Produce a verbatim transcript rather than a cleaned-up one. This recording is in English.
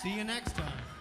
See you next time.